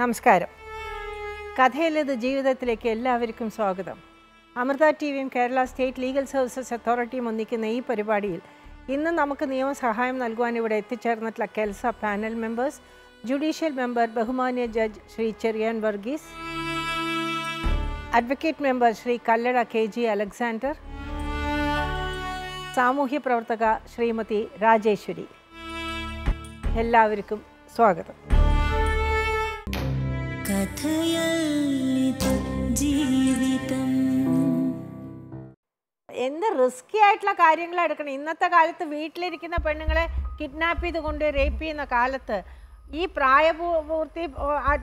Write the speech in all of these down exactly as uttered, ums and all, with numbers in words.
നമസ്കാരം. കഥയിലേത് ജീവിതത്തിലേക്ക് എല്ലാവർക്കും സ്വാഗതം. അമൃത ടിവിയും കേരള സ്റ്റേറ്റ് ലീഗൽ സർവീസസ് അതോറിറ്റിയും ഒന്നിക്കുന്ന ഈ പരിപാടിയിൽ ഇന്ന് നമുക്ക് നിയമസഹായം നൽകുവാൻ ഇവിടെ എത്തിച്ചേർന്നിട്ടുള്ള KELSA panel members, judicial member ബഹുമാന്യ judge Shri Cherian Varghese, advocate member Shri Kallada K G Alexander, സാമൂഹ്യ പ്രവർത്തക ശ്രീമതി രാജേശ്വരി, എല്ലാവർക്കും സ്വാഗതം. എന്ത് റിസ്കി ആയിട്ടുള്ള കാര്യങ്ങൾ എടുക്കണം ഇന്നത്തെ കാലത്ത്. വീട്ടിലിരിക്കുന്ന പെണ്ണുങ്ങളെ കിഡ്നാപ്പ് ചെയ്തുകൊണ്ട് റേപ്പ് ചെയ്യുന്ന കാലത്ത് ഈ പ്രായപൂർത്തി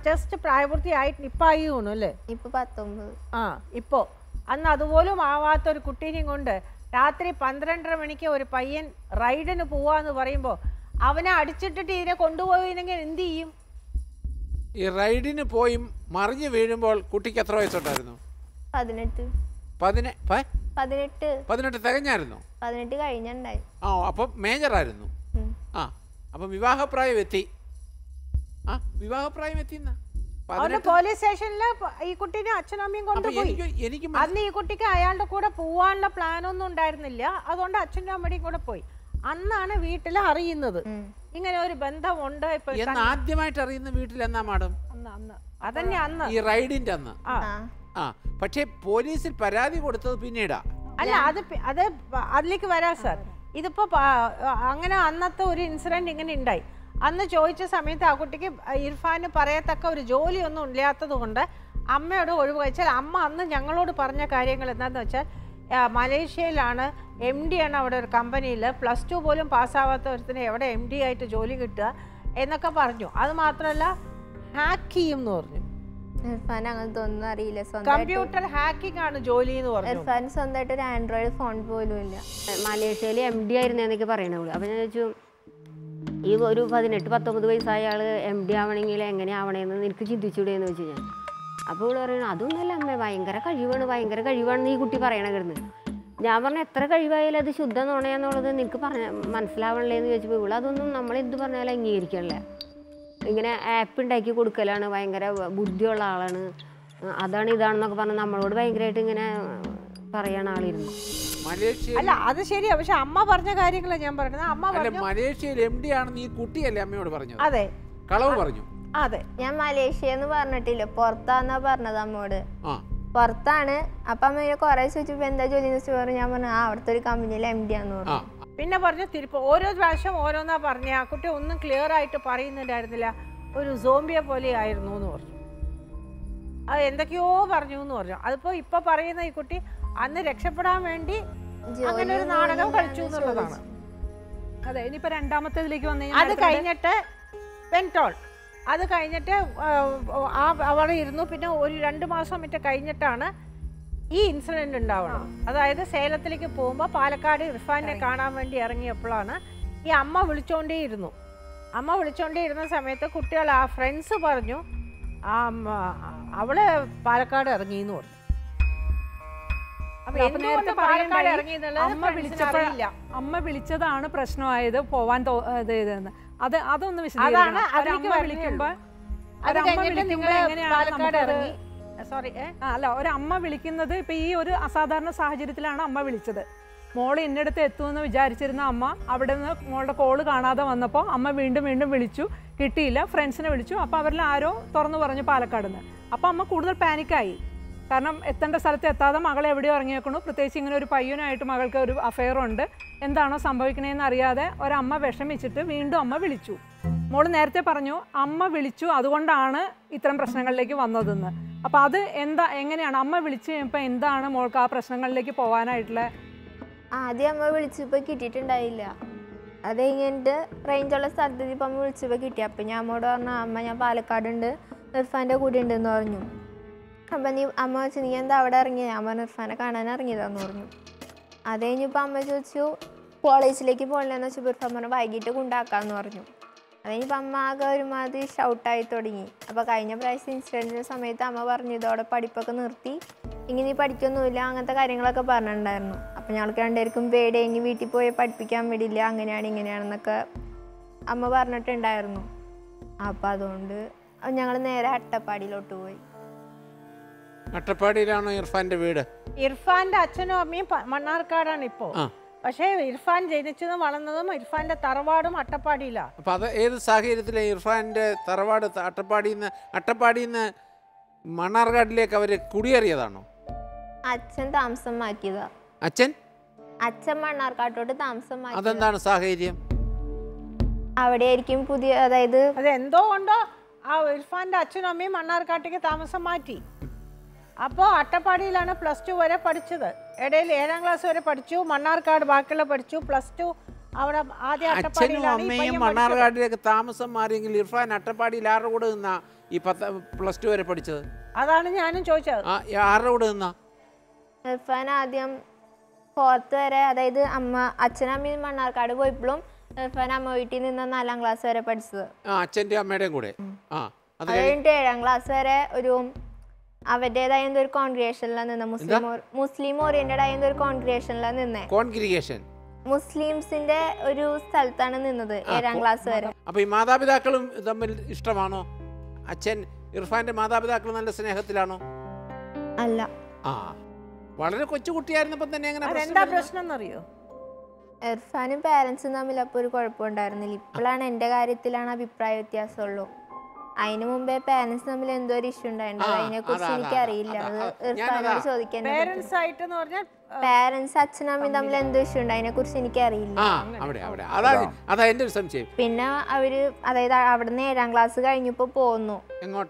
ജസ്റ്റ് പ്രായപൂർത്തി ആയിട്ട് ഇപ്പം ആയി കാണും അല്ലേ? ഇപ്പം പത്തൊമ്പത്. ആ, ഇപ്പോൾ അന്ന് അതുപോലും ആവാത്തൊരു കുട്ടീനെയും കൊണ്ട് രാത്രി പന്ത്രണ്ടര മണിക്ക് ഒരു പയ്യൻ റൈഡിന് പോവാന്ന് പറയുമ്പോൾ അവനെ അടിച്ചിട്ടിട്ട് ഇതിനെ കൊണ്ടുപോയില്ലെങ്കിൽ എന്ത് ചെയ്യും? ഈ റൈഡിന് പോയി മറിഞ്ഞു വീഴുമ്പോൾ കുട്ടിക്ക് എത്ര വയസ്സുണ്ടായിരുന്നു? പതിനെട്ട്. പതിനെട്ട് പതിനെട്ട് തികഞ്ഞായിരുന്നു? പതിനെട്ട് കഴിഞ്ഞായി. ആ, അപ്പം മേജറായിരുന്നു. ആ, അപ്പം വിവാഹപ്രായം എത്തി. ആ, വിവാഹപ്രായം എത്തിയെന്ന പോലീസ് സ്റ്റേഷനില് ഈ കുട്ടീനെ അച്ഛനമ്മയും കൊണ്ടുപോയി. അന്ന് ഈ കുട്ടിക്ക് അയാളുടെ കൂടെ പോവാനുള്ള പ്ലാനൊന്നും ഉണ്ടായിരുന്നില്ല. അതുകൊണ്ട് അച്ഛനും അമ്മയും കൂടെ പോയി. അന്നാണ് വീട്ടിൽ അറിയുന്നത് ഇങ്ങനെ ഒരു ബന്ധം ഉണ്ട്. ആദ്യമായിട്ട് അറിയുന്ന വീട്ടിൽ എന്നാ മാഡം? അതന്നെ അന്ന്, ഈ റൈഡിന്റെ അന്ന്. ആ, പക്ഷേ പോലീസിൽ പരാതി കൊടുത്തത് പിന്നീടാ? അല്ല, അത് അത് അതിലേക്ക് വരാ സാർ. ഇതിപ്പോ അങ്ങനെ അന്നത്തെ ഒരു ഇൻസിഡന്റ് ഇങ്ങനെ ഉണ്ടായി. അന്ന് ചോദിച്ച സമയത്ത് ആ കുട്ടിക്ക് ഇർഫാന് പറയത്തക്ക ഒരു ജോലിയൊന്നും ഇല്ലാത്തത് കൊണ്ട് അമ്മയോട് ഒഴിവ് കഴിച്ചാൽ അമ്മ അന്ന് ഞങ്ങളോട് പറഞ്ഞ കാര്യങ്ങൾ എന്താണെന്ന് വെച്ചാൽ, മലേഷ്യയിലാണ് എം ഡി ആണ് അവിടെ ഒരു കമ്പനിയിൽ, പ്ലസ് ടു പോലും പാസ്സാവാത്ത ഒരുത്തിന് എവിടെ എം ഡി ആയിട്ട് ജോലി കിട്ടുക എന്നൊക്കെ പറഞ്ഞു. അത് മാത്രമല്ല ഹാക്ക് ചെയ്യും എന്ന് പറഞ്ഞു. കമ്പ്യൂട്ടർ ഹാക്കിംഗ് ആണ് ജോലി എന്ന് പറഞ്ഞു. സ്വന്തമായിട്ട് ഒരു ആൻഡ്രോയിഡ് ഫോൺ പോലും ഇല്ല. മലേഷ്യയിൽ എം ഡി ആയിരുന്നെന്നൊക്കെ പറയണുള്ളൂ. അപ്പം ഞാൻ ചോദിച്ചു, ഈ ഒരു പതിനെട്ട് പത്തൊമ്പത് വയസ്സായ ആൾ എം ഡി ആവണമെങ്കിൽ എങ്ങനെയാവണേന്ന് നിനക്ക് ചിന്തിച്ചൂടെയെന്ന് വെച്ച് ഞാൻ. അപ്പോൾ ഇവിടെ പറയണു, അതൊന്നുമല്ല അമ്മേ, ഭയങ്കര കഴിവാണ് ഭയങ്കര കഴിവാണെന്ന് ഈ കുട്ടി പറയണ കിടന്ന്. ഞാൻ പറഞ്ഞ എത്ര കഴിവായാലും അത് ശുദ്ധ നുണയാന്നുള്ളത് നിനക്ക് പറഞ്ഞ മനസ്സിലാവണല്ലേന്ന് ചോദിച്ചപ്പോൾ ഇവിടെ അതൊന്നും നമ്മളെന്ത് പറഞ്ഞാലും അംഗീകരിക്കണില്ല. ഇങ്ങനെ ആപ്പ് ഉണ്ടാക്കി കൊടുക്കലാണ്, ഭയങ്കര ബുദ്ധിയുള്ള ആളാണ്, അതാണ് ഇതാണെന്നൊക്കെ പറഞ്ഞ് നമ്മളോട് ഭയങ്കരമായിട്ട് ഇങ്ങനെ പറയണ ആളിരുന്നു. അല്ല, അത് ശരിയാ. പക്ഷെ അമ്മ പറഞ്ഞ കാര്യങ്ങളാണ് ഞാൻ പറഞ്ഞത്. അമ്മ പറഞ്ഞു മലേഷ്യയിൽ എം ഡി ആണെന്ന് ഈ കുട്ടിയല്ലേ അമ്മയോട് പറഞ്ഞത്? അതെ, കളവ് പറഞ്ഞു. അതെ, ഞാൻ മലേഷ്യ എന്ന് പറഞ്ഞിട്ടില്ല, പുറത്താന്നാ പറഞ്ഞത് അമ്മോട്. പുറത്താണ്. അപ്പൊ അമ്മയെ കൊറേ ചോദിച്ചപ്പോ എന്താ ജോലി പറഞ്ഞു. ഞാൻ പറഞ്ഞു ആ അവിടുത്തെ ഒരു കമ്പനിയിൽ എം ഡി ആന്ന് പറഞ്ഞു. പിന്നെ പറഞ്ഞു തിരുപ്പോ ഓരോ പ്രാവശ്യം ഓരോന്നാ പറഞ്ഞ. ആ കുട്ടി ഒന്നും ക്ലിയർ ആയിട്ട് പറയുന്നുണ്ടായിരുന്നില്ല. ഒരു സോംബിയെ പോലെ ആയിരുന്നു എന്ന് പറഞ്ഞു. അത് എന്തൊക്കെയോ പറഞ്ഞു എന്ന് പറഞ്ഞു. അതിപ്പോ ഇപ്പൊ പറയുന്ന ഈ കുട്ടി അന്ന് രക്ഷപ്പെടാൻ വേണ്ടി അങ്ങനെ ഒരു നാടകം കളിച്ചു എന്നുള്ളതാണ്. അതെ, ഇനിയിപ്പോ രണ്ടാമത്തേതിലേക്ക് വന്നു. അത് കഴിഞ്ഞിട്ട് പെൻടോൾ അത് കഴിഞ്ഞിട്ട് ആ അവിടെ ഇരുന്നു. പിന്നെ ഒരു രണ്ടു മാസം മറ്റേ കഴിഞ്ഞിട്ടാണ് ഈ ഇൻസിഡന്റ് ഉണ്ടാവണം. അതായത് സേലത്തിലേക്ക് പോകുമ്പോൾ പാലക്കാട് ഇർഫാനെ കാണാൻ വേണ്ടി ഇറങ്ങിയപ്പോഴാണ് ഈ അമ്മ വിളിച്ചോണ്ടേയിരുന്നു. അമ്മ വിളിച്ചോണ്ടേയിരുന്ന സമയത്ത് കുട്ടികൾ ആ ഫ്രണ്ട്സ് പറഞ്ഞു അവള് പാലക്കാട് ഇറങ്ങിയെന്ന് പറഞ്ഞു. അമ്മ വിളിച്ചതാണ് പ്രശ്നമായത് പോവാൻ തോന്നിയതെന്ന്. അത് അതൊന്ന് വിശദീകരിക്കണം. സോറി, അല്ല, ഒരമ്മ വിളിക്കുന്നത് ഇപ്പൊ ഈ ഒരു അസാധാരണ സാഹചര്യത്തിലാണ് അമ്മ വിളിച്ചത്. മോള് ഇന്നടുത്ത് എത്തുമെന്ന് വിചാരിച്ചിരുന്ന അമ്മ അവിടെ നിന്ന് മോളുടെ കോള് കാണാതെ വന്നപ്പോൾ അമ്മ വീണ്ടും വീണ്ടും വിളിച്ചു, കിട്ടിയില്ല. ഫ്രണ്ട്സിനെ വിളിച്ചു, അപ്പോൾ അവരിൽ ആരോ തുറന്നു പറഞ്ഞു പാലക്കാട് നിന്ന്. അപ്പോൾ അമ്മ കൂടുതൽ പാനിക്കായി. കാരണം എത്തേണ്ട സ്ഥലത്ത് എത്താതെ മകളെ എവിടെയോ ഇറങ്ങിയേക്കണു. പ്രത്യേകിച്ച് ഇങ്ങനെ ഒരു പയ്യനായിട്ട് മകൾക്ക് ഒരു അഫെയറുണ്ട്. എന്താണോ സംഭവിക്കണേന്ന് അറിയാതെ ഒരമ്മ വിഷമിച്ചിട്ട് വീണ്ടും അമ്മ വിളിച്ചു. മോള് നേരത്തെ പറഞ്ഞു അമ്മ വിളിച്ചു, അതുകൊണ്ടാണ് ഇത്തരം പ്രശ്നങ്ങളിലേക്ക് വന്നതെന്ന്. അപ്പോൾ അത് എന്താ, എങ്ങനെയാണ് അമ്മ വിളിച്ചു കഴിയുമ്പോൾ എന്താണ് മോൾക്ക് ആ പ്രശ്നങ്ങളിലേക്ക് പോകാനായിട്ടുള്ള? ആദ്യം അമ്മ വിളിച്ചപ്പോൾ കിട്ടിയിട്ടുണ്ടായില്ല. അത് കഴിഞ്ഞിട്ട് റേഞ്ചുള്ള സ്ഥലത്ത് ഇപ്പം അമ്മ വിളിച്ചപ്പോൾ കിട്ടി. അപ്പം ഞാൻ അമ്മയോട് പറഞ്ഞു അമ്മ ഞാൻ പാലക്കാടുണ്ട്, ഇർഫാൻ്റെ കൂടെ ഉണ്ടെന്ന് പറഞ്ഞു. അപ്പം നീ അമ്മ ചോദിച്ചു നീ എന്താ അവിടെ ഇറങ്ങിയത്? അമ്മ ഇർഫാനെ കാണാൻ ഇറങ്ങിയതാന്ന് പറഞ്ഞു. അത് കഴിഞ്ഞപ്പോൾ അമ്മ ചോദിച്ചു കോളേജിലേക്ക് പോകണില്ലെന്ന് വെച്ചപ്പോൾ ഇർഫാൻ പറഞ്ഞു വൈകിട്ട് കൊണ്ടാക്കാമെന്ന് പറഞ്ഞു. അത് കഴിഞ്ഞപ്പോൾ അമ്മ ആകെ ഒരുമാതിരി ഷൗട്ടായി തുടങ്ങി. അപ്പോൾ കഴിഞ്ഞ പ്രാവശ്യം ഇൻസിഡൻറ്റിൻ്റെ സമയത്ത് അമ്മ പറഞ്ഞു ഇതോടെ പഠിപ്പൊക്കെ നിർത്തി, ഇങ്ങനെ നീ പഠിക്കൊന്നുമില്ല അങ്ങനത്തെ കാര്യങ്ങളൊക്കെ പറഞ്ഞിട്ടുണ്ടായിരുന്നു. I But Irfan is a Irfan the Taravadum Attapadilla. Father Air Sahir Irfan Taravada Attapadina Attapadina Manargad Lake over a Kuriariano. Atchen Tamsamakida. Atchen? Atchamanarka to the Tamsamak. Other than Sahirium. Our air Kim Pudi either. Then don't our Irfan Achenomi Manarka take a Tamasamati. Apo Attapadilla and a plus two were a particular. Adele, Eranglas were a partitu, Manarka, Bakala Pertu, plus two, our Adia Tapadi, Manarka, Thomas, Maring, Lirfan, Atapadi, Laroduna, Ipata, plus two were a partitu. Adan and Chocha, Yaroduna. Fanadium, fourth, Ama, Achenami, Manarka, boy bloom, Fanamo, eating in the Nalanglas were a partitu. Ah, Chentia made a good day. Ah, Eranglas were a room. Aveda in their congregation, and the Muslim Muslim oriented in their congregation. Congregation Muslims in the Sultan and another Eranglasser. Abimada Bidaculum, the Milstravano. Achen, you'll find a Mada Bidaculum and the Senatilano. Allah. Ah, what are the Cochutia and the Nanga? I end up Russian or you. Her funny parents in the Milapur Corpondarnil, plan and Dagaritilana be private solo. I know my parents are not going to be able to do Parents Parents are not going to be able to do it. Ah, that's the end of some shape. Pinna, I will have a net and glass in Yupopono. And what?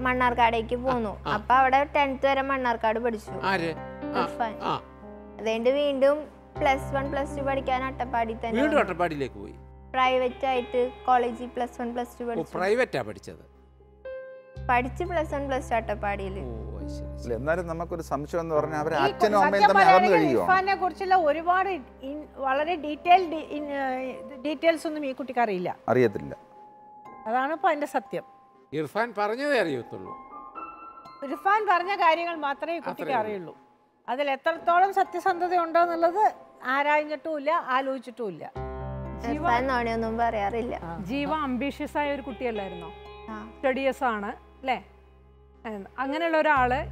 Manarcade Kibono. A powder tenth were a manarcade, but it's fine. The end of Indum plus one plus two, but cannot a party. You don't a party like we. Private college plus one plus two. Oh, private at each other. Partici plus one plus at a party. Oh, I see. Leonard Namakur Samson or never acted on the Fana Kurchilla worry about it in already detailed in details on the Mikutarilla. Ariadilla. Aranapa and the Satyam. You'll find Parana there you too. You'll find Parana guiding and Matra Kutikarillo. Other letter tolerance at this under the under the leather, Ara Tulia, Aluchitulia. Jiva ambitious I could tell her no. Studious honor, lay. And Anganella,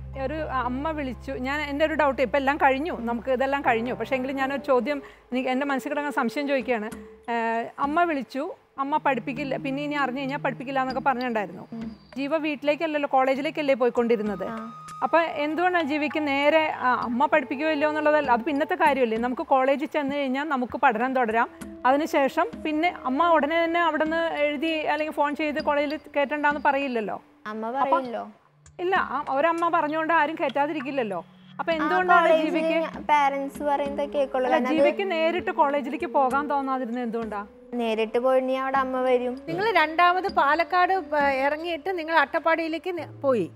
Amma Vilchu, Yan ended out a Pelancarino, Namka the Lancarino, Pashangliano Chodium, Nick and the Mansikan assumption Joycana. Amma Vilchu, Amma Padpicil, Pinina, Arnina, Padpicilana Parnandarno. Jiva wheat like a little college like a lepocondi another. Upon Endona Jivican air, Amma Padpicilona, Lapinata Carrioli, Namco College, Chanina, Namuka Padran Dodram. അതിനുശേഷം പിന്നെ അമ്മ ഉടനെ തന്നെ അവിടന്ന് എഴുതി അല്ലെങ്കിൽ phone ചെയ്ത് കോളേജിൽ കേറ്റണ്ടാന്ന് പറയില്ലല്ലോ അമ്മ പറയില്ലോ ഇല്ല ഒരു അമ്മ പറഞ്ഞുകൊണ്ട് ആരും കേറ്റാതിരിക്കില്ലല്ലോ അപ്പോൾ എന്തുകൊണ്ടാണ് ജീവയ്ക്ക് പാരന്റ്സ് പറയുന്നത് കേൾക്കുള്ളൂ അല്ല ജീവയ്ക്ക് നേരിട്ട് കോളേജിലേക്ക് പോകാൻ തോന്നാതിരുന്നത് എന്തുകൊണ്ടാ നേരിട്ട് പോയിനി അവിടെ അമ്മ വരും നിങ്ങൾ രണ്ടാമത് പാലക്കാട് ഇറങ്ങിയിട്ട് നിങ്ങൾ അട്ടപ്പാടിയിലേക്ക് പോയി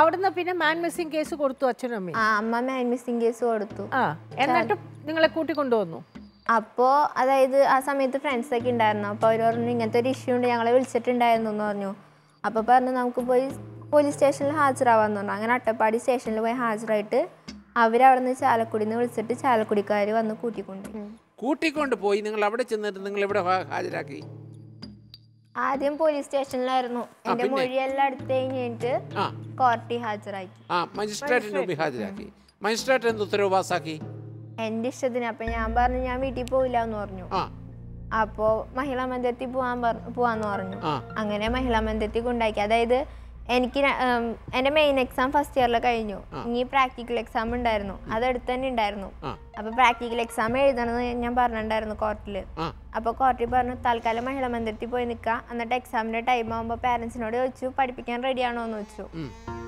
അവിടുന്ന് പിന്നെ മാൻ മിസ്സിംഗ് കേസ് കൊടുത്തു അച്ഛനും അമ്മയും ആ അമ്മ മാൻ മിസ്സിംഗ് കേസ് കൊടുത്തു ആ എന്നിട്ട് നിങ്ങളെ കൂട്ടി കൊണ്ടുവന്നു Apo, as I made the friends second diana, powering at the issue, and I will sit in diana no new. Upper Parnamco police station has Ravanang and at a party station away has writer. Avira and the Chalakudin will sit the Chalakudikari and the Kutikund. Kutikund point in Labrador and the Labrador of Hajaraki. Adim police station Larno and the Muriel Latin into Corti Hajaraki. Ah, magistrate and Nobi Hajaraki. Magistrate and the Throbasaki. And this is the Napanambar and Yamiti Pula Norno. Apo Mahilamandati Puambar Puanorno. Angana Mahilamandati Gundaka, and Kina and a main exam first year like I knew. Ni practical exam and Dirno, other than in Dirno. A practical exam is an Yambar and Dirno Cortle. Apo Cortibarno Talcala Mahilamandati Poinica, and the examiner time of parents in order to particular radiano nochu.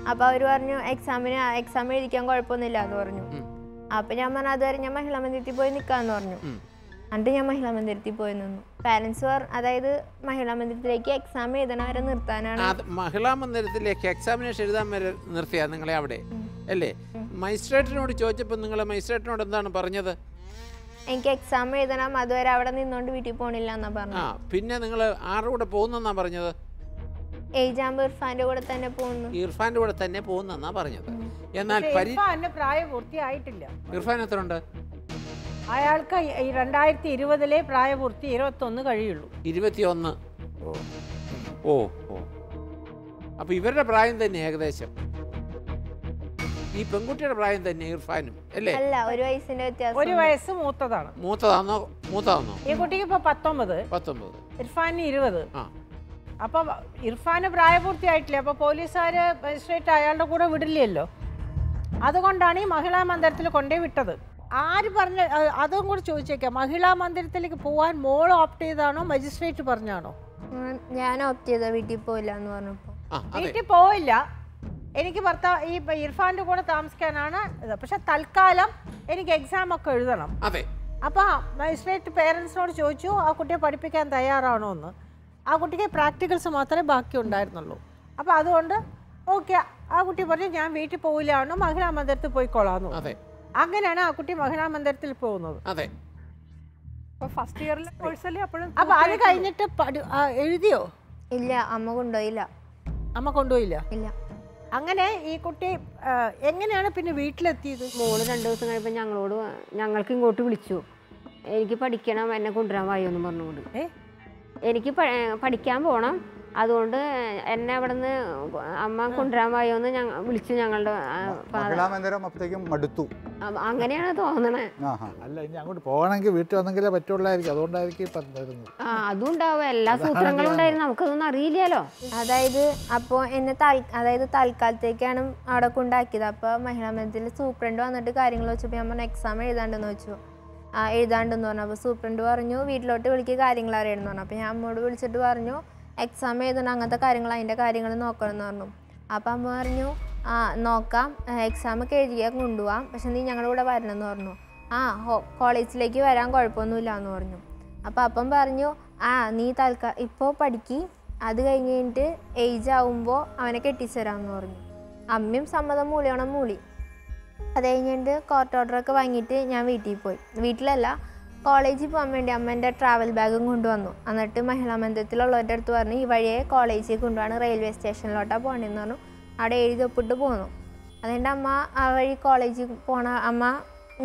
About your new examiner examiner can go upon the Ladorno. Apamana in a Mahilamanditi boy in the Kanorno. And the Mahilamanditi boy. Parents were either Mahilamanditi examined than I don't know. Mahilamanditi examination is a Nurthia and Lavade. Ele, my straight note to George Punangala, my straight note than a Parnada. And examined than a mother out of the non to be Tiponilana Barna. Pinna are would a pon on a Barnada. A jumper find over a Tanapon. You'll find over a Tanapon and a Barnada. You're fine, a prior worthy item. You're fine, a thunder. അയാൾക്ക് ഈ രണ്ടായിരത്തി ഇരുപതിലെ പ്രായപൂർത്തി ഇരുപത്തൊന്ന് കഴിയുള്ളൂ. ഇരുപത്തിയൊന്ന്. ഓ ഓ അപ്പൊ ഇവരുടെ പ്രായം തന്നെ ഏകദേശം ഈ പെൺകുട്ടിയുടെ പ്രായം തന്നെ ഇർഫാനും അല്ലേ? അല്ല, ഒരു വയസ്സിന്റെ വ്യത്യാസം. ഒരു വയസ്സ് മൂത്തതാണ്. മൂത്തതാണോ? മൂത്തതാണോ? ഈ കുട്ടിക്ക് ഇപ്പൊ പത്തൊമ്പത്. പത്തൊമ്പത്. ഇർഫാനിന് ഇരുപത്. അപ്പൊ ഇർഫാന് പ്രായപൂർത്തിയായിട്ടില്ലേ? അപ്പൊ പോലീസുകാര് മജിസ്ട്രേറ്റ് അയാളുടെ കൂടെ വിടില്ലല്ലോ. അതുകൊണ്ടാണ് ഈ മഹിളാ മന്ദിരത്തിൽ കൊണ്ടേ വിട്ടത്. ആര് പറഞ്ഞ? അതും കൂടെ ചോദിച്ചേക്കാം, മഹിളാ മന്ദിരത്തിലേക്ക് പോവാൻ മോൾ ഓപ്റ്റ് ചെയ്താണോ മജിസ്ട്രേറ്റ് പറഞ്ഞാണോ? ഞാൻ ഓപ്റ്റ് ചെയ്ത, വീട്ടിൽ പോയില്ല എന്ന് പറഞ്ഞപ്പോ. വീട്ടിൽ പോയില്ല, എനിക്ക് ഭർത്താവ് ഈ ഇർഫാന്റെ കൂടെ താമസിക്കാനാണ് ഇത്. പക്ഷെ തൽക്കാലം എനിക്ക് എക്സാം ഒക്കെ എഴുതണം. അപ്പൊ മജിസ്ട്രേറ്റ് പേരൻസിനോട് ചോദിച്ചു ആ കുട്ടിയെ പഠിപ്പിക്കാൻ തയ്യാറാണോ എന്ന്. ആ കുട്ടിക്ക് പ്രാക്ടിക്കൽസ് മാത്രമേ ബാക്കി ഉണ്ടായിരുന്നുള്ളൂ. അപ്പൊ അതുകൊണ്ട് ഓക്കെ, ആ കുട്ടി പറഞ്ഞു ഞാൻ വീട്ടിൽ പോയില്ലാണോ മഹിളാ മന്ദിരത്തിൽ പോയിക്കോളാന്നു. അങ്ങനെയാണ് ആ കുട്ടി മഹിളാ മന്ദിരത്തിൽ പോകുന്നത്. അപ്പൊ അത് കഴിഞ്ഞിട്ട് എഴുതിയോ? ഇല്ല, അമ്മ കൊണ്ടുപോയില്ല. അമ്മ കൊണ്ടുപോയില്ല. ഇല്ല. അങ്ങനെ ഈ കുട്ടി എങ്ങനെയാണ് പിന്നെ വീട്ടിലെത്തിയത്? മോള് രണ്ടു ദിവസം കഴിയുമ്പോൾ ഞങ്ങളോട് ഞങ്ങൾക്ക് ഇങ്ങോട്ട് വിളിച്ചു, എനിക്ക് പഠിക്കണം, എന്നെ കൊണ്ടുവരാൻ വായോന്ന് പറഞ്ഞുകൊണ്ട്. എനിക്ക് പഠിക്കാൻ പോകണം, അതുകൊണ്ട് എന്നെ അവിടെ നിന്ന് അമ്മ കൊണ്ടുവരാൻ വായോന്ന് ഞങ്ങൾ വിളിച്ചു. ഞങ്ങളുടെ അങ്ങനെയാണ് തോന്നണേ. ആ, അതും ഉണ്ടാവും, എല്ലാ സൂത്രങ്ങളും ഉണ്ടായിരുന്നു, നമുക്കതൊന്നും അറിയില്ലല്ലോ. അതായത് അപ്പൊ എന്നെ അതായത് താൽക്കാലത്തേക്കാണ് അവിടെ കൊണ്ടാക്കിയത്. അപ്പൊ മഹിളാ മന്ദിരത്തിൽ സൂപ്രണ്ട് വന്നിട്ട് കാര്യങ്ങൾ വെച്ചപ്പോൾ ഞാൻ പറഞ്ഞു എക്സാം എഴുതാണ്ടെന്ന് വെച്ചു. ആ എഴുതാണ്ടെന്ന് പറഞ്ഞു. അപ്പൊ സൂപ്രണ്ട് പറഞ്ഞു വീട്ടിലോട്ട് വിളിക്കുക, കാര്യങ്ങൾ അറിയണമെന്ന് പറഞ്ഞു. അപ്പൊ ഞാൻ അമ്മോട് വിളിച്ചിട്ട് പറഞ്ഞു എക്സാം എഴുതണം, അങ്ങനത്തെ കാര്യങ്ങൾ അതിൻ്റെ കാര്യങ്ങൾ നോക്കണം എന്ന് പറഞ്ഞു. അപ്പം അമ്മ പറഞ്ഞു ആ നോക്കാം, എക്സാമൊക്കെ എഴുതിയാൽ കൊണ്ടുപോകാം, പക്ഷെ നീ ഞങ്ങളുടെ കൂടെ വരണം എന്ന് പറഞ്ഞു. ആ ഹോ കോളേജിലേക്ക് വരാൻ കുഴപ്പമൊന്നുമില്ല എന്ന് പറഞ്ഞു. അപ്പം അപ്പം പറഞ്ഞു ആ നീ തൽക്കാ ഇപ്പോൾ പഠിക്ക്, അത് കഴിഞ്ഞ് കഴിഞ്ഞിട്ട് ഏജ് ആവുമ്പോൾ അവനെ കെട്ടിച്ചു തരാമെന്ന് പറഞ്ഞു. അമ്മയും സമ്മതം മൂളിയോണം മൂളി. അത് കഴിഞ്ഞിട്ട് കോർട്ട് ഓർഡറൊക്കെ വാങ്ങിയിട്ട് ഞാൻ വീട്ടിൽ പോയി. വീട്ടിലല്ല, കോളേജിൽ പോകാൻ വേണ്ടി അമ്മേൻ്റെ ട്രാവൽ ബാഗും കൊണ്ടുവന്നു. എന്നിട്ട് മഹിളാ മന്ദിരത്തിലുള്ളവരുടെ അടുത്ത് പറഞ്ഞു ഈ വഴിയെ കോളേജിൽ കൊണ്ടുപോകണം, റെയിൽവേ സ്റ്റേഷനിലോട്ടാണ് പോകണമെന്ന് പറഞ്ഞു. അവിടെ എഴുതിപ്പിട്ട് പോന്നു. അതുകൊണ്ട് അമ്മ ആ വഴി കോളേജിൽ പോകണ അമ്മ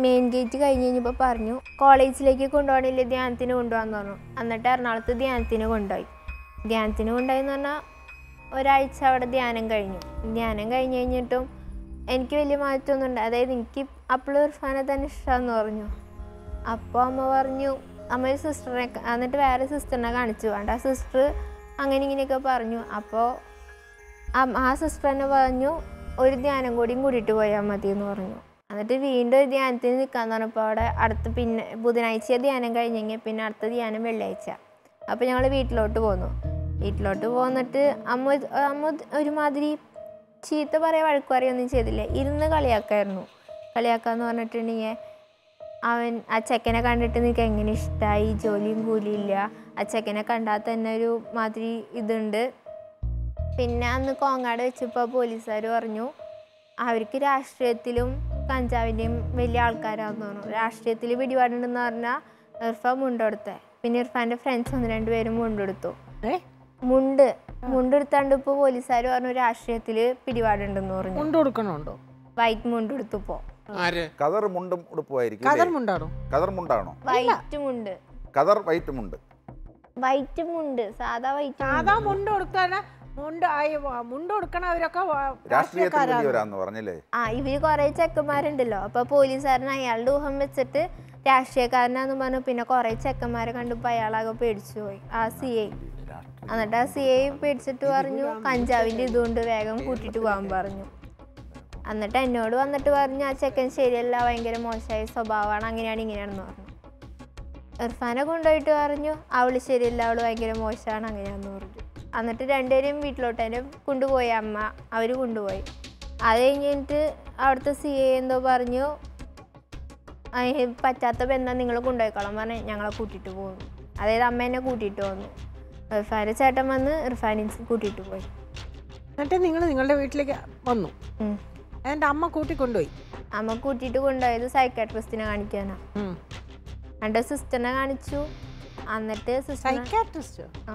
മെയിൻ ഗേറ്റ് കഴിഞ്ഞ് കഴിഞ്ഞപ്പോൾ പറഞ്ഞു കോളേജിലേക്ക് കൊണ്ടുപോകണില്ല, ധ്യാനത്തിന് കൊണ്ടുപോകാമെന്ന് പറഞ്ഞു. എന്നിട്ട് എറണാകുളത്ത് ധ്യാനത്തിന് കൊണ്ടുപോയി. ധ്യാനത്തിന് കൊണ്ടുപോയെന്ന് പറഞ്ഞാൽ ഒരാഴ്ച അവിടെ ധ്യാനം കഴിഞ്ഞു. ധ്യാനം കഴിഞ്ഞ് കഴിഞ്ഞിട്ടും എനിക്ക് വലിയ മാറ്റമൊന്നും ഉണ്ട്. അതായത് എനിക്ക് അപ്പോഴും ഇർഫാനെ തന്നെ ഇഷ്ടമാണെന്ന് പറഞ്ഞു. അപ്പോൾ അമ്മ പറഞ്ഞു അമ്മ സിസ്റ്ററിനെ, എന്നിട്ട് വേറെ സിസ്റ്ററിനെ കാണിച്ചു. വേണ്ട ആ സിസ്റ്റർ അങ്ങനെ ഇങ്ങനെയൊക്കെ പറഞ്ഞു. അപ്പോൾ ആ സിസ്റ്റർ തന്നെ പറഞ്ഞു ഒരു ധ്യാനം കൂടിയും കൂടിയിട്ട് പോയാൽ മതി എന്ന് പറഞ്ഞു. എന്നിട്ട് വീണ്ടും ഒരു ധ്യാനത്തിന് നിൽക്കാമെന്ന് പറഞ്ഞപ്പോൾ അവിടെ അടുത്ത് പിന്നെ ബുധനാഴ്ച ധ്യാനം കഴിഞ്ഞെങ്കിൽ പിന്നെ അടുത്ത ധ്യാനം വെള്ളിയാഴ്ച. അപ്പോൾ ഞങ്ങൾ വീട്ടിലോട്ട് പോന്നു. വീട്ടിലോട്ട് പോന്നിട്ട് അമ്മ അമ്മ ഒരുമാതിരി ചീത്ത പറയാൻ വഴക്ക് പറയുകയൊന്നും ചെയ്തില്ല, ഇരുന്ന് കളിയാക്കായിരുന്നു. കളിയാക്കാന്ന് പറഞ്ഞിട്ടുണ്ടെങ്കിൽ അവൻ ആ ചെക്കനെ കണ്ടിട്ട് നിനക്ക് എങ്ങനെ ഇഷ്ടമായി, ജോലിയും കൂലിയില്ല, ആ ചെക്കനെ കണ്ടാൽ തന്നെ ഒരു മാതിരി ഇതുണ്ട്. പിന്നെ അന്ന് കോങ്ങാട് വെച്ചപ്പോൾ പോലീസുകാർ പറഞ്ഞു അവർക്ക് രാഷ്ട്രീയത്തിലും കഞ്ചാവിൻ്റെയും വലിയ ആൾക്കാരാണെന്ന് പറഞ്ഞു. രാഷ്ട്രീയത്തിൽ പിടിപാടുണ്ടെന്ന് പറഞ്ഞാൽ ഇർഫാൻ മുണ്ടെടുത്തേ, പിന്നെ ഇർഫാൻ്റെ ഫ്രണ്ട്സ് ഒന്ന് രണ്ട് പേരും മുണ്ടെടുത്തു. മുണ്ട് മുണ്ടെടുത്താണ്ട് ഇപ്പോൾ പോലീസുകാർ പറഞ്ഞു രാഷ്ട്രീയത്തിൽ പിടിപാടുണ്ടെന്ന് പറഞ്ഞു. മുണ്ട് കൊടുക്കണുണ്ടോ? വൈറ്റ് മുണ്ടെടുത്തപ്പോ കതർ മുണ്ടും ഉടുപ്പായിരിക്കും. കതർ മുണ്ടാണോ? വൈറ്റ് മുണ്ട്. കതർ വൈറ്റ് മുണ്ട്. വൈറ്റ് മുണ്ട്, സാധാ വൈറ്റ്. സാധാ മുണ്ട് കൊടുക്കാനാ ഇവര് കൊറേ ചെക്കന്മാരുണ്ടല്ലോ. അപ്പൊ പോലീസുകാരന് അയാളുടെ ഊഹം വെച്ചിട്ട് രാഷ്ട്രീയക്കാരനാന്ന് പറഞ്ഞു. പിന്നെ കൊറേ ചെക്കന്മാരെ കണ്ടപ്പോ അയാളാകെ പേടിച്ചു പോയി, ആ സി ഐ. എന്നിട്ട് ആ സി ഐ പേടിച്ചിട്ട് പറഞ്ഞു കഞ്ചാവിന്റെ ഇതുകൊണ്ട് വേഗം കൂട്ടിട്ട് പോകാൻ പറഞ്ഞു. എന്നിട്ട് എന്നോട് വന്നിട്ട് പറഞ്ഞു ആ ചെക്കൻ ശരിയല്ല, ഭയങ്കര മോശമായ സ്വഭാവമാണ്, അങ്ങനെയാണ് ഇങ്ങനെയാണെന്ന് പറഞ്ഞു. ഇർഫാനെ കൊണ്ടുപോയിട്ട് പറഞ്ഞു അവള് ശരിയല്ല, അവള് ഭയങ്കര മോശമാണ്, അങ്ങനെയാണെന്ന് പറഞ്ഞു. എന്നിട്ട് രണ്ടുപേരെയും വീട്ടിലോട്ട് തന്നെ കൊണ്ടുപോയി അമ്മ, അവർ കൊണ്ടുപോയി. അത് കഴിഞ്ഞിട്ട് അവിടുത്തെ സി എ എന്തോ പറഞ്ഞു പറ്റാത്ത ബന്ധം നിങ്ങൾ കൊണ്ടുപോയിക്കോളാം പറഞ്ഞ് ഞങ്ങളെ കൂട്ടിയിട്ട് പോകുന്നു. അതായത് അമ്മ എന്നെ കൂട്ടിയിട്ട് വന്നു, ഇർഫാൻ്റെ ചേട്ടൻ വന്ന് ഇർഫാനെ കൂട്ടിയിട്ട് പോയി. എന്നിട്ട് നിങ്ങൾ നിങ്ങളുടെ വീട്ടിലേക്ക് വന്നു, എൻ്റെ അമ്മ കൂട്ടിക്കൊണ്ടുപോയി. അമ്മ കൂട്ടിയിട്ട് കൊണ്ടുപോയത് സൈക്കാട്രിസ്റ്റിനെ കാണിക്കാനാണ്. എൻ്റെ സിസ്റ്ററിനെ കാണിച്ചു. എന്നിട്ട് സൈക്കാട്രിസ്റ്റ് ആ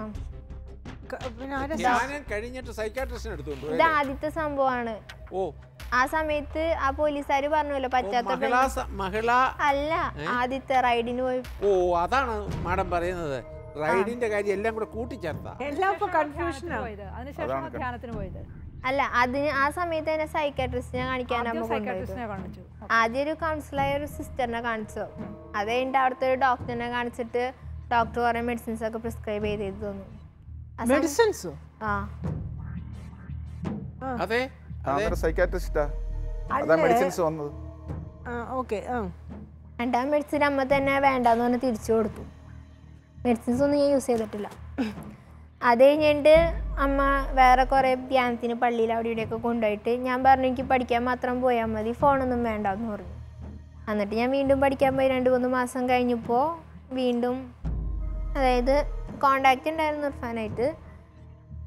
ഇത് ആദ്യത്തെ സംഭവമാണ്. ആ സമയത്ത് ആ പോലീസുകാര് പറഞ്ഞല്ലോ പറ്റാത്ത മഹിള അല്ല ആദ്യത്തെ റൈഡിന് പോയി. ഓ അതാണ് മാഡം പറയുന്നത്, റൈഡിന്റെ കാര്യം എല്ലാം കൂടെ കൂട്ടിച്ചേർത്ത എല്ലാം കൺഫ്യൂഷനാണ്. അതിനുശേഷം ധ്യാനത്തിന് പോയത് അല്ല, അതിന് ആ സമയത്ത് തന്നെ സൈക്കാട്രിസ്റ്റിനെ കാണിക്കാനാണ്. ആദ്യം ഒരു കൗൺസിലായ ഒരു സിസ്റ്ററിനെ കാണിച്ചു, അത് കഴിഞ്ഞിട്ട് അവിടുത്തെ ഒരു ഡോക്ടറിനെ കാണിച്ചിട്ട് ഡോക്ടർ കുറെ മെഡിസിൻസ് ഒക്കെ പ്രിസ്ക്രൈബ് ചെയ്ത് തന്നു. രണ്ടാ മെഡിസിൻ അമ്മ തന്നെ വേണ്ടെന്ന് പറഞ്ഞ് തിരിച്ചു കൊടുത്തു. മെഡിസിൻസ് ഒന്നും ഞാൻ യൂസ് ചെയ്തിട്ടില്ല. അത് കഴിഞ്ഞിട്ട് അമ്മ വേറെ കുറേ ധ്യാനത്തിന് പള്ളിയിൽ അവിടെ ഇവിടെയൊക്കെ കൊണ്ടുപോയിട്ട് ഞാൻ പറഞ്ഞു എനിക്ക് പഠിക്കാൻ മാത്രം പോയാൽ മതി, ഫോണൊന്നും വേണ്ടെന്ന് പറഞ്ഞു. എന്നിട്ട് ഞാൻ വീണ്ടും പഠിക്കാൻ പോയി. രണ്ട് മൂന്ന് മാസം കഴിഞ്ഞപ്പോൾ വീണ്ടും അതായത് കോണ്ടാക്റ്റ് ഉണ്ടായിരുന്നു ഇർഫാനായിട്ട്.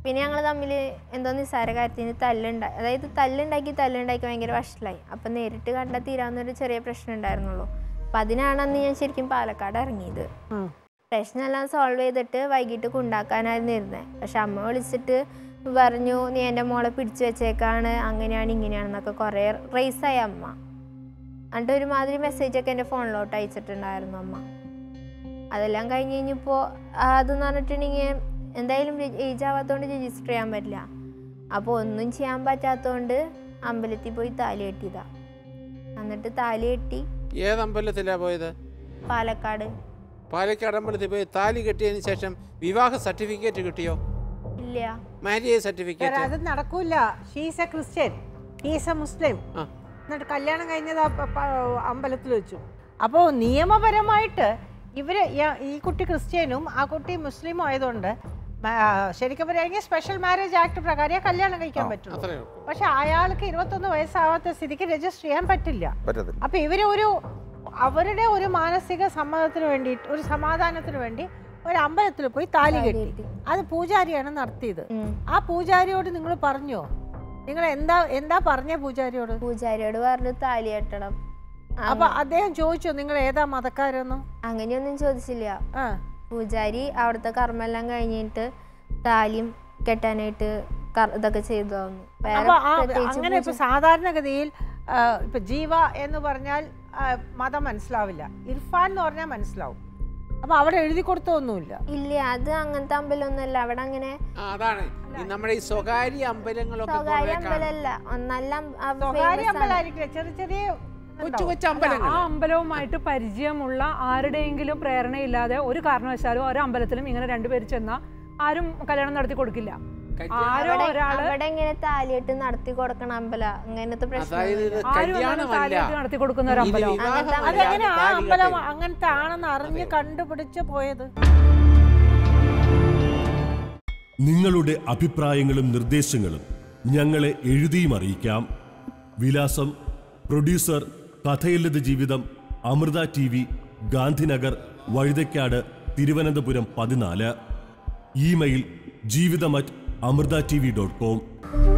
പിന്നെ ഞങ്ങൾ തമ്മിൽ എന്തോ നിസ്സാര കാര്യത്തിന് തല്ലുണ്ടായി, അതായത് തല്ലുണ്ടാക്കി തല്ലുണ്ടാക്കി ഭയങ്കര വഷളായി. അപ്പം നേരിട്ട് കണ്ടാൽ തീരാവുന്നൊരു ചെറിയ പ്രശ്നം ഉണ്ടായിരുന്നുള്ളൂ. അപ്പം അതിനാണ് അന്ന് ഞാൻ ശരിക്കും പാലക്കാട് ഇറങ്ങിയത്. പ്രശ്നമെല്ലാം സോൾവ് ചെയ്തിട്ട് വൈകിട്ട് കൊണ്ടാക്കാനായിരുന്നു ഇരുന്നത്. പക്ഷെ അമ്മ വിളിച്ചിട്ട് പറഞ്ഞു നീ എൻ്റെ മോളെ പിടിച്ചു വെച്ചേക്കാണ്, അങ്ങനെയാണ് ഇങ്ങനെയാണെന്നൊക്കെ കുറേ റേസായി അമ്മ. എന്നിട്ട് ഒരുമാതിരി മെസ്സേജൊക്കെ എൻ്റെ ഫോണിലോട്ട് അയച്ചിട്ടുണ്ടായിരുന്നു അമ്മ. അതെല്ലാം കഴിഞ്ഞ് കഴിഞ്ഞപ്പോൾ അതെന്ന് പറഞ്ഞിട്ടുണ്ടെങ്കിൽ എന്തായാലും ഏജ് ആവാത്തതുകൊണ്ട് രജിസ്റ്റർ ചെയ്യാൻ പറ്റില്ല. അപ്പോൾ ഒന്നും ചെയ്യാൻ പറ്റാത്തതുകൊണ്ട് അമ്പലത്തിൽ പോയി താലി കെട്ടിയതാണ്. എന്നിട്ട് താലി കെട്ടി ഏത് അമ്പലത്തിലാണ് പോയത്? പാലക്കാട്. പാലക്കാട് അമ്പലത്തിൽ പോയി താലി കെട്ടിയതിന് ശേഷം വിവാഹ സർട്ടിഫിക്കറ്റ് കിട്ടിയോ? ഇല്ല. മാര്യേജ് സർട്ടിഫിക്കറ്റ് അത് നടക്കൂല. She is a Christian, he is a Muslim. എന്നിട്ട് കല്യാണം കഴിഞ്ഞത് അമ്പലത്തിൽ വെച്ചു. അപ്പോൾ നിയമപരമായിട്ട് ഇവര് ഈ കുട്ടി ക്രിസ്ത്യനും ആ കുട്ടി മുസ്ലിമും ആയതുകൊണ്ട് ശരിക്കും പറയുകയാണെങ്കിൽ സ്പെഷ്യൽ മാരേജ് ആക്ട് പ്രകാരം കല്യാണം കഴിക്കാൻ പറ്റുള്ളൂ. പക്ഷെ അയാൾക്ക് ഇരുപത്തൊന്ന് വയസ്സാവാത്ത സ്ഥിതിക്ക് രജിസ്റ്റർ ചെയ്യാൻ പറ്റില്ല. അപ്പൊ ഇവര് ഒരു അവരുടെ ഒരു മാനസിക സമ്മതത്തിന് വേണ്ടി ഒരു സമാധാനത്തിന് വേണ്ടി ഒരു അമ്പലത്തിൽ പോയി താലി കെട്ടി. അത് പൂജാരിയാണ് നടത്തിയത്. ആ പൂജാരിയോട് നിങ്ങൾ പറഞ്ഞോ? നിങ്ങൾ എന്താ എന്താ പറഞ്ഞ പൂജാരിയോട്? പൂജാരിയോട് പറഞ്ഞു താലി കെട്ടണം. അപ്പൊ അദ്ദേഹം ചോദിച്ചോ നിങ്ങൾ ഏതാ മതക്കാരെന്നോ? അങ്ങനെയൊന്നും ചോദിച്ചില്ല. പൂജാരി അവിടുത്തെ കർമ്മ എല്ലാം കഴിഞ്ഞിട്ട് താലിയും കെട്ടാനായിട്ട് ഇതൊക്കെ ചെയ്തു തന്നു. അങ്ങനെ ഇപ്പൊ സാധാരണഗതിയിൽ ഇപ്പൊ ജീവ എന്ന് പറഞ്ഞാൽ മതം മനസ്സിലാവില്ല, ഇർഫാൻ എന്ന് പറഞ്ഞാൽ മനസ്സിലാവും. അപ്പൊ അവിടെ എഴുതി കൊടുത്തൊന്നുമില്ല. ഇല്ല, അത് അങ്ങനത്തെ അമ്പലമൊന്നുമല്ല അവിടെ. അങ്ങനെ നമ്മുടെ ഈ സ്വകാര്യ അമ്പലങ്ങളൊക്കെ സ്വകാര്യ അമ്പലമായിരിക്കില്ല, ചെറിയ ചെറിയ ആ അമ്പലവുമായിട്ട് പരിചയമുള്ള ആരുടെയെങ്കിലും പ്രേരണയില്ലാതെ ഒരു കാരണവശാലും ഓരോ അമ്പലത്തിലും ഇങ്ങനെ രണ്ടുപേര് ചെന്ന ആരും കല്യാണം നടത്തി കൊടുക്കില്ല. ആരോ ഒരാള് താലിയിട്ട് നടത്തി കൊടുക്കണ അമ്പലം, അങ്ങനത്തെ താലിയിട്ട് നടത്തി കൊടുക്കുന്ന ഒരു അമ്പലം. അതെങ്ങനെ ആ അമ്പലം അങ്ങനത്തെ ആണെന്ന് അറിഞ്ഞ് കണ്ടുപിടിച്ച് പോയത്? നിങ്ങളുടെ അഭിപ്രായങ്ങളും നിർദ്ദേശങ്ങളും ഞങ്ങളെ എഴുതിയും അറിയിക്കാം. വിലാസം: producer Kathayillathu Jeevitham, Amrita T V, Gandhinagar, Vazhuthacaud, Thiruvananthapuram പതിനാല്. Email Jeevitham at Amrita T V dot com.